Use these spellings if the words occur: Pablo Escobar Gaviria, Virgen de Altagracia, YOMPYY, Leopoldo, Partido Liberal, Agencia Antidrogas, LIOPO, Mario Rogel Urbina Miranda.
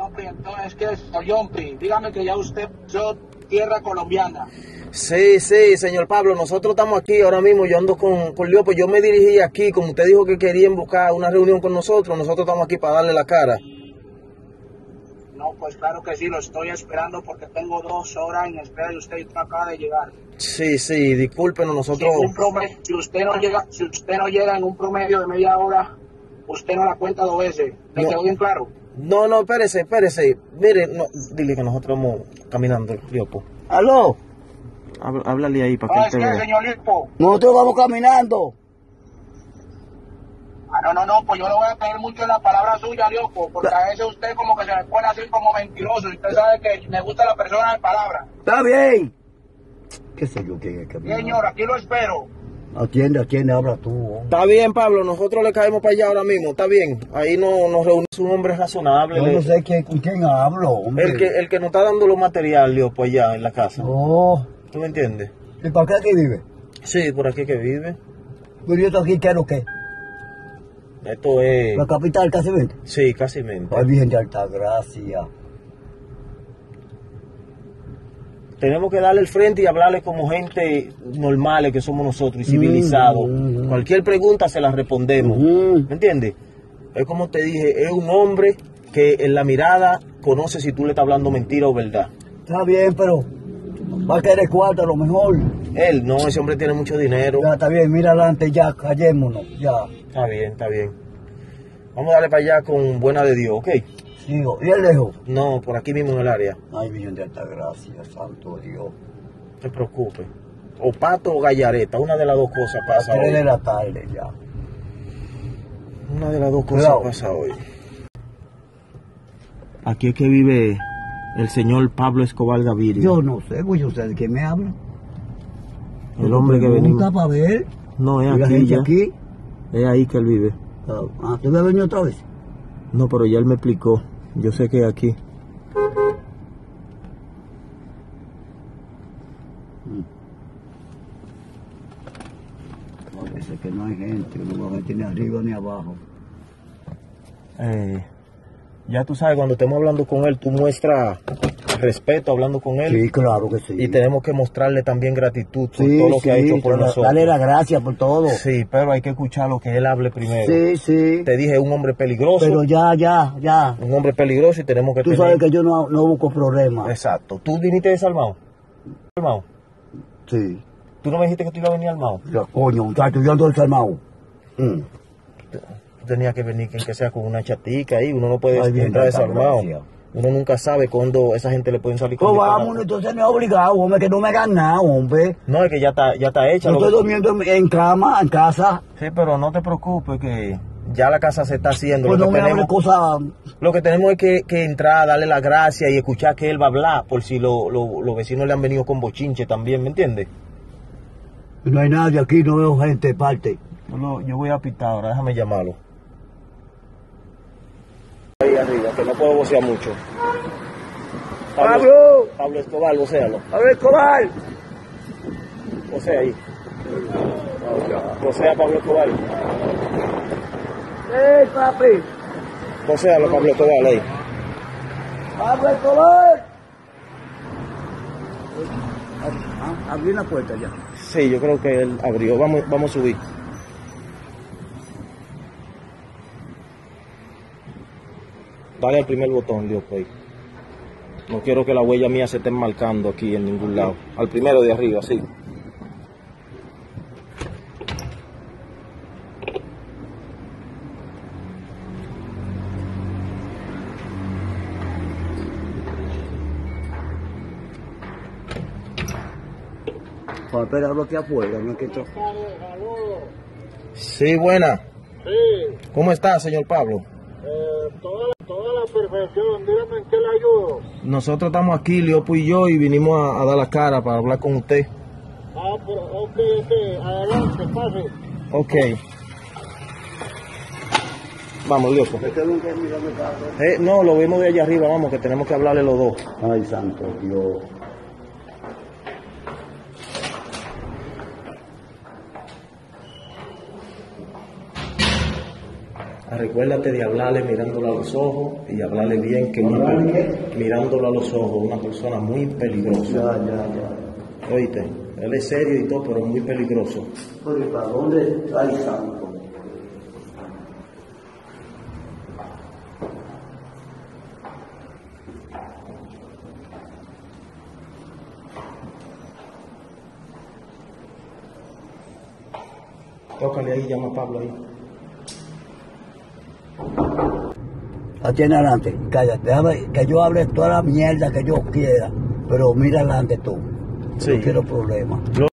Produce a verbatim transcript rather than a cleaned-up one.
hombre, entonces, ¿qué es Oyompi? Dígame que ya usted yo tierra colombiana. Sí, sí, señor Pablo, nosotros estamos aquí ahora mismo, yo ando con, con Leopoldo, yo me dirigí aquí, como usted dijo que querían buscar una reunión con nosotros, nosotros estamos aquí para darle la cara. No, pues claro que sí, lo estoy esperando porque tengo dos horas en espera y usted acaba de llegar. Sí, sí, discúlpenos, nosotros... Si, un promedio, si, usted no llega, si usted no llega en un promedio de media hora, usted no la cuenta dos veces, ¿me quedó bien claro? No, no, espérese, espérese, mire, no, dile que nosotros vamos caminando, Leopoldo. ¡Aló! Háblale ahí para no, que él te vea. Señor Lipo. Nosotros vamos caminando. Ah, no, no, no, pues yo le voy a pedir mucho la palabra suya, Lipo, porque a veces usted como que se me pone así como mentiroso. Y usted sabe que me gusta la persona de palabra. Está bien. ¿Qué sé yo quién es que viene? Señor, aquí lo espero. Atiende, atiende, habla tú. Hombre. Está bien, Pablo, nosotros le caemos para allá ahora mismo, está bien. Ahí no, nos reunimos un hombre razonable. Yo no sé quién, con quién hablo, hombre. El que, el que nos está dando los materiales, Lipo, allá en la casa. No. ¿Tú me entiendes? ¿Y por qué aquí vive? Sí, por aquí que vive. ¿Pero esto aquí quiero qué? Esto es... ¿La capital casi mente? Sí, casi mente. La Virgen de Altagracia. Tenemos que darle el frente y hablarle como gente normales que somos nosotros y civilizados. Mm, mm, Cualquier pregunta se la respondemos. Mm. ¿Me entiendes? Es como te dije, es un hombre que en la mirada conoce si tú le estás hablando mentira o verdad. Está bien, pero... Va a querer cuarto a lo mejor. Él, no, ese hombre tiene mucho dinero. Ya, está bien, mira adelante, ya, callémonos, ya. Está bien, está bien. Vamos a darle para allá con buena de Dios, ¿ok? Sí, ¿y él lejos? No, por aquí mismo en el área. Ay, Virgen de Altagracia, santo Dios. No te preocupes. O pato o gallareta, una de las dos cosas pasa hoy. A las tres de la tarde, ya. Una de las dos cosas claro. pasa hoy. Aquí es que vive... El señor Pablo Escobar Gaviria. Yo no sé, pues yo sé de qué me habla. El hombre que venía. ¿Nunca para ver? No, es aquí ya. aquí. Es ahí que él vive. Ah, ¿tú me has venido otra vez? No, pero ya él me explicó. Yo sé que es aquí. Parece que no hay gente, no va a meter ni arriba ni abajo. Eh... Ya tú sabes, cuando estemos hablando con él, tú muestras respeto hablando con él. Sí, claro que sí. Y tenemos que mostrarle también gratitud por sí, todo lo que sí, ha hecho por nosotros. Dale las gracias por todo. Sí, pero hay que escuchar lo que él hable primero. Sí, sí. Te dije, un hombre peligroso. Pero ya, ya, ya. Un hombre peligroso y tenemos que... Tú tener... sabes que yo no, no busco problemas. Exacto. ¿Tú viniste desarmado? ¿Armado? Sí. ¿Tú no me dijiste que tú ibas a venir armado? Ya, coño, muchacho, yo ando desarmado. Mm. Tenía que venir, que sea con una chatica ahí, uno no puede Ay, entrar desarmado. Gracia. Uno nunca sabe cuándo esa gente le pueden salir con... Pues vámonos, entonces no es obligado, hombre, que no me hagan nada, hombre. No, es que ya está, ya está hecha. Yo estoy que... durmiendo en cama, en casa. Sí, pero no te preocupes que ya la casa se está haciendo. Pues lo no que me tenemos, cosa... Lo que tenemos es que, que entrar, darle las gracias y escuchar que él va a hablar, por si lo, lo, los vecinos le han venido con bochinche también, ¿me entiendes? No hay nadie aquí, no veo gente de parte. Yo, yo voy a pitar ahora, déjame llamarlo. Ahí arriba, que no puedo vocear mucho. Pablo, Pablo Escobar, vocéalo. Pablo Escobar. Vocea ahí. Vocea Pablo Escobar. ¡Eh, sí, papi! Vocéalo, Pablo Escobar, ahí. ¡Pablo Escobar! ¿Abrió una puerta ya? Sí, yo creo que él abrió. Vamos, vamos a subir. Dale al primer botón, Dios, pues. No quiero que la huella mía se esté marcando aquí en ningún lado. Al primero de arriba, sí. Papel, hablo aquí afuera, ¿no? Sí, buena. Sí. ¿Cómo está, señor Pablo? Eh, toda, toda la perfección, dígame en qué le ayudo. Nosotros estamos aquí, Leopoldo y yo, y vinimos a, a dar la cara para hablar con usted. Ah, pero, ok, ok, adelante, pase. Ok. Vamos, Leopoldo. Eh, no, lo vemos de allá arriba, vamos, que tenemos que hablarle los dos. Ay, santo Dios. recuérdate de hablarle mirándolo a los ojos y hablarle bien, que mirándolo a los ojos, una persona muy peligrosa. Ya, ya, ya. Oíste, él es serio y todo, pero muy peligroso. Porque ¿para dónde está el santo? Tócale ahí, llama a Pablo ahí. Atiende adelante, cállate, déjame que yo hable toda la mierda que yo quiera, pero mira adelante tú, sí. No quiero problemas.